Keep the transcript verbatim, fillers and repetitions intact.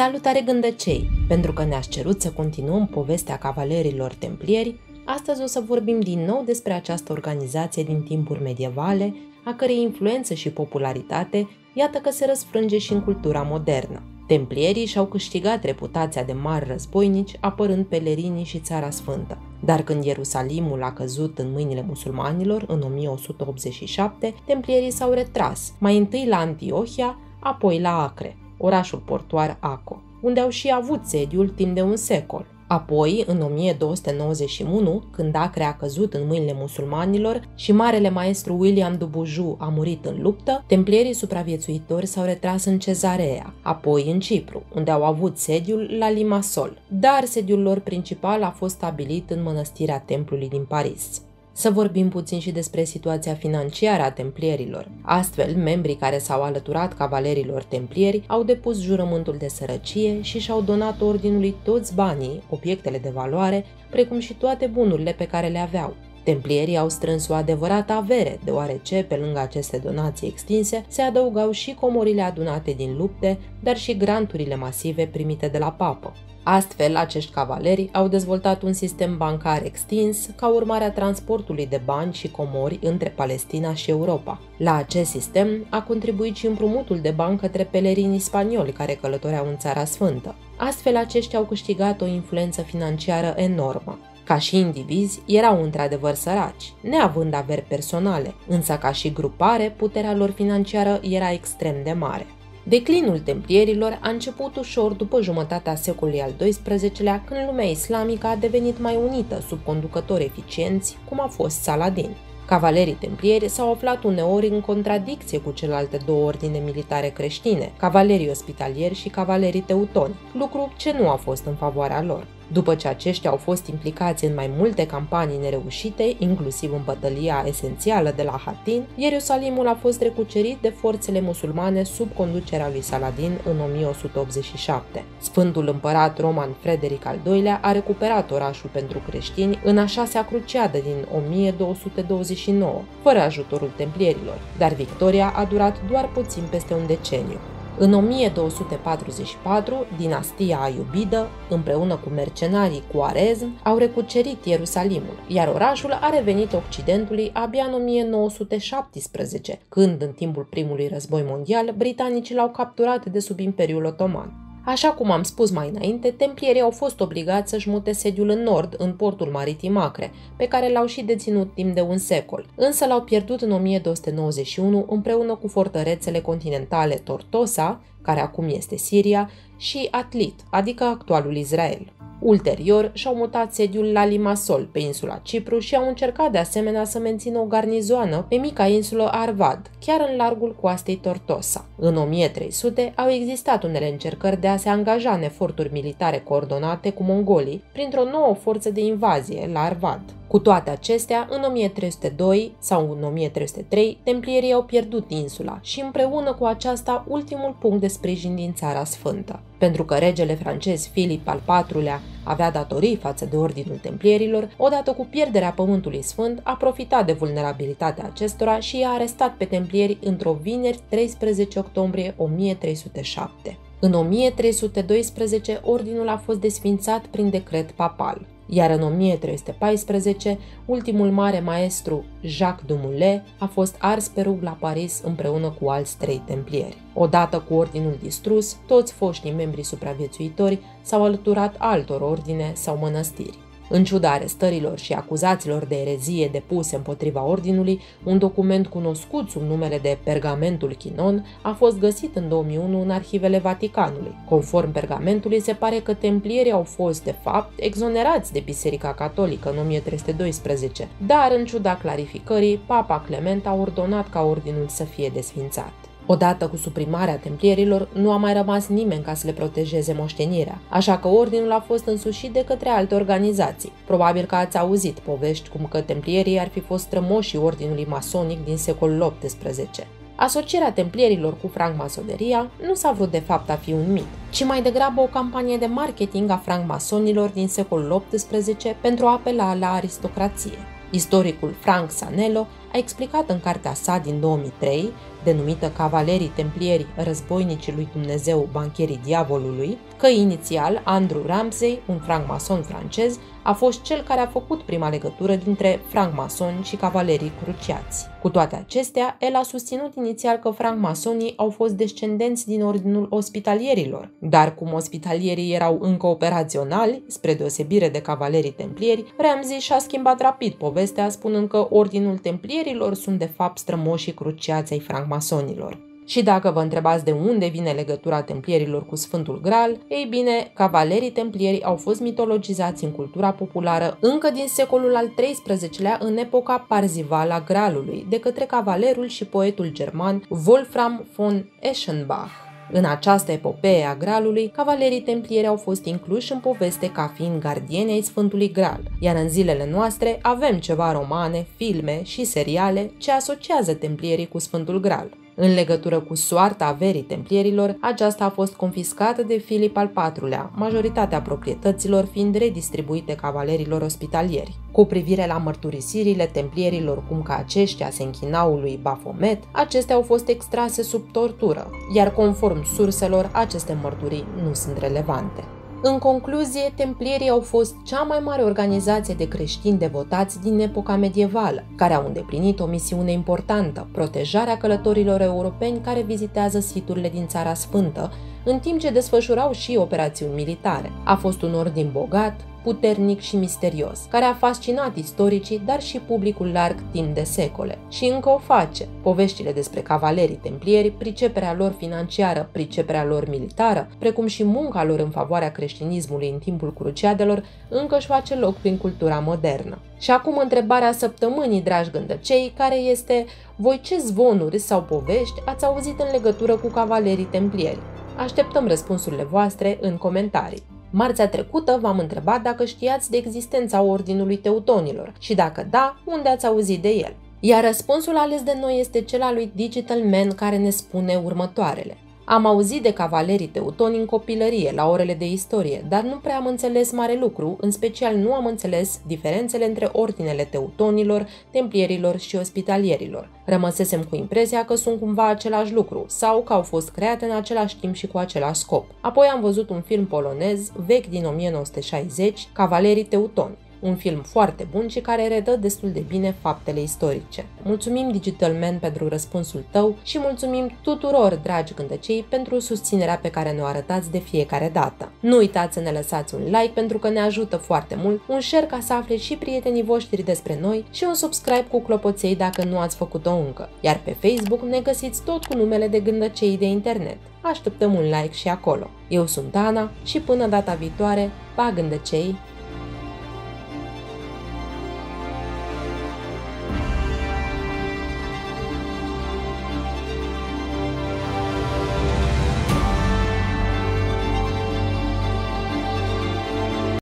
Salutare gândăcei! Pentru că ne-ați cerut să continuăm povestea cavalerilor templieri, astăzi o să vorbim din nou despre această organizație din timpuri medievale, a cărei influență și popularitate iată că se răsfrânge și în cultura modernă. Templierii și-au câștigat reputația de mari războinici apărând pelerinii și Țara Sfântă. Dar când Ierusalimul a căzut în mâinile musulmanilor în o mie o sută optzeci și șapte, templierii s-au retras, mai întâi la Antiohia, apoi la Acre, orașul portuar Aco, unde au și avut sediul timp de un secol. Apoi, în o mie două sute nouăzeci și unu, când Acre a căzut în mâinile musulmanilor și marele maestru William de Boujou a murit în luptă, templierii supraviețuitori s-au retras în Cezarea, apoi în Cipru, unde au avut sediul la Limasol, dar sediul lor principal a fost stabilit în mănăstirea templului din Paris. Să vorbim puțin și despre situația financiară a templierilor. Astfel, membrii care s-au alăturat cavalerilor templieri au depus jurământul de sărăcie și și-au donat ordinului toți banii, obiectele de valoare, precum și toate bunurile pe care le aveau. Templierii au strâns o adevărată avere, deoarece, pe lângă aceste donații extinse, se adăugau și comorile adunate din lupte, dar și granturile masive primite de la papă. Astfel, acești cavaleri au dezvoltat un sistem bancar extins ca urmare a transportului de bani și comori între Palestina și Europa. La acest sistem a contribuit și împrumutul de bani către pelerinii spanioli care călătoreau în Țara Sfântă. Astfel, aceștia au câștigat o influență financiară enormă. Ca și indivizi, erau într-adevăr săraci, neavând averi personale, însă ca și grupare, puterea lor financiară era extrem de mare. Declinul templierilor a început ușor după jumătatea secolului al doisprezecelea-lea, când lumea islamică a devenit mai unită sub conducători eficienți, cum a fost Saladin. Cavalerii templieri s-au aflat uneori în contradicție cu celelalte două ordine militare creștine, cavalerii ospitalieri și cavalerii teutoni, lucru ce nu a fost în favoarea lor. După ce aceștia au fost implicați în mai multe campanii nereușite, inclusiv în bătălia esențială de la Hattin, Ierusalimul a fost recucerit de forțele musulmane sub conducerea lui Saladin în o mie o sută optzeci și șapte. Sfântul împărat roman Frederic al doilea-lea a recuperat orașul pentru creștini în a șasea cruciadă din o mie două sute douăzeci și nouă, fără ajutorul templierilor, dar victoria a durat doar puțin peste un deceniu. În o mie două sute patruzeci și patru, dinastia Ayubidă, împreună cu mercenarii Cuarezm, au recucerit Ierusalimul, iar orașul a revenit Occidentului abia în o mie nouă sute șaptesprezece, când, în timpul primului război mondial, britanicii l-au capturat de sub Imperiul Otoman. Așa cum am spus mai înainte, templierii au fost obligați să-și mute sediul în nord, în portul maritim Acre, pe care l-au și deținut timp de un secol, însă l-au pierdut în o mie două sute nouăzeci și unu împreună cu fortărețele continentale Tortosa, care acum este Siria, și Atlit, adică actualul Israel. Ulterior, și-au mutat sediul la Limasol, pe insula Cipru, și au încercat de asemenea să mențină o garnizoană pe mica insulă Arvad, chiar în largul coastei Tortosa. În o mie trei sute au existat unele încercări de a se angaja în eforturi militare coordonate cu mongolii, printr-o nouă forță de invazie la Arvad. Cu toate acestea, în o mie trei sute doi sau în o mie trei sute trei, templierii au pierdut insula și împreună cu aceasta ultimul punct de sprijin din Țara Sfântă. Pentru că regele francez Filip al patrulea-lea avea datorii față de Ordinul Templierilor, odată cu pierderea Pământului Sfânt, a profitat de vulnerabilitatea acestora și i-a arestat pe templieri într-o vineri treisprezece octombrie o mie trei sute șapte. În o mie trei sute doisprezece, ordinul a fost desfințat prin decret papal. Iar în o mie trei sute paisprezece, ultimul mare maestru, Jacques de Molay, a fost ars pe rug la Paris împreună cu alți trei templieri. Odată cu ordinul distrus, toți foștii membrii supraviețuitori s-au alăturat altor ordine sau mănăstiri. În ciuda arestărilor și acuzațiilor de erezie depuse împotriva ordinului, un document cunoscut sub numele de Pergamentul Chinon a fost găsit în două mii unu în arhivele Vaticanului. Conform pergamentului, se pare că templierii au fost, de fapt, exonerați de Biserica Catolică în o mie trei sute doisprezece, dar, în ciuda clarificării, Papa Clement a ordonat ca ordinul să fie desfințat. Odată cu suprimarea templierilor, nu a mai rămas nimeni ca să le protejeze moștenirea, așa că ordinul a fost însușit de către alte organizații. Probabil că ați auzit povești cum că templierii ar fi fost strămoșii ordinului masonic din secolul optsprezece. Asocierea templierilor cu francmasoneria nu s-a vrut de fapt a fi un mit, ci mai degrabă o campanie de marketing a francmasonilor din secolul optsprezece pentru a apela la aristocrație. Istoricul Frank Sanello a explicat în cartea sa din două mii trei, denumită Cavalerii Templieri, războinicii lui Dumnezeu, bancherii diavolului, că inițial Andrew Ramsey, un francmason francez, a fost cel care a făcut prima legătură dintre francmasoni și cavalerii cruciați. Cu toate acestea, el a susținut inițial că francmasonii au fost descendenți din ordinul ospitalierilor, dar cum ospitalierii erau încă operaționali, spre deosebire de cavalerii templieri, Ramsey și-a schimbat rapid povestea, spunând că ordinul templierilor sunt de fapt strămoșii cruciați ai francmasonilor. Și dacă vă întrebați de unde vine legătura templierilor cu Sfântul Graal, ei bine, cavalerii templieri au fost mitologizați în cultura populară încă din secolul al treisprezecelea-lea, în epoca parzivală a Graalului, de către cavalerul și poetul german Wolfram von Eschenbach. În această epopee a Graalului, cavalerii templieri au fost incluși în poveste ca fiind gardieni ai Sfântului Graal, iar în zilele noastre avem ceva romane, filme și seriale ce asociază templierii cu Sfântul Graal. În legătură cu soarta averii templierilor, aceasta a fost confiscată de Filip al patrulea-lea, majoritatea proprietăților fiind redistribuite cavalerilor ospitalieri. Cu privire la mărturisirile templierilor cum că aceștia se închinau lui Bafomet, acestea au fost extrase sub tortură, iar conform surselor, aceste mărturii nu sunt relevante. În concluzie, templierii au fost cea mai mare organizație de creștini devotați din epoca medievală, care au îndeplinit o misiune importantă, protejarea călătorilor europeni care vizitează siturile din Țara Sfântă, în timp ce desfășurau și operațiuni militare. A fost un ordin bogat, puternic și misterios, care a fascinat istoricii, dar și publicul larg timp de secole. Și încă o face. Poveștile despre cavalerii templieri, priceperea lor financiară, priceperea lor militară, precum și munca lor în favoarea creștinismului în timpul cruciadelor, încă își face loc prin cultura modernă. Și acum întrebarea săptămânii, dragi gândăcei, care este: voi ce zvonuri sau povești ați auzit în legătură cu cavalerii templieri? Așteptăm răspunsurile voastre în comentarii. Marțea trecută v-am întrebat dacă știați de existența Ordinului Teutonilor și, dacă da, unde ați auzit de el. Iar răspunsul ales de noi este cel al lui Digital Man, care ne spune următoarele. Am auzit de cavalerii teutoni în copilărie, la orele de istorie, dar nu prea am înțeles mare lucru, în special nu am înțeles diferențele între ordinele teutonilor, templierilor și ospitalierilor. Rămăsesem cu impresia că sunt cumva același lucru sau că au fost create în același timp și cu același scop. Apoi am văzut un film polonez vechi din o mie nouă sute șaizeci, Cavalerii Teutoni, un film foarte bun și care redă destul de bine faptele istorice. Mulțumim, Digital Man, pentru răspunsul tău și mulțumim tuturor, dragi gândăcei, pentru susținerea pe care ne-o arătați de fiecare dată. Nu uitați să ne lăsați un like pentru că ne ajută foarte mult, un share ca să afle și prietenii voștri despre noi și un subscribe cu clopoței dacă nu ați făcut-o încă. Iar pe Facebook ne găsiți tot cu numele de Gândăcei de Internet. Așteptăm un like și acolo. Eu sunt Ana și până data viitoare, pa, gândăcei!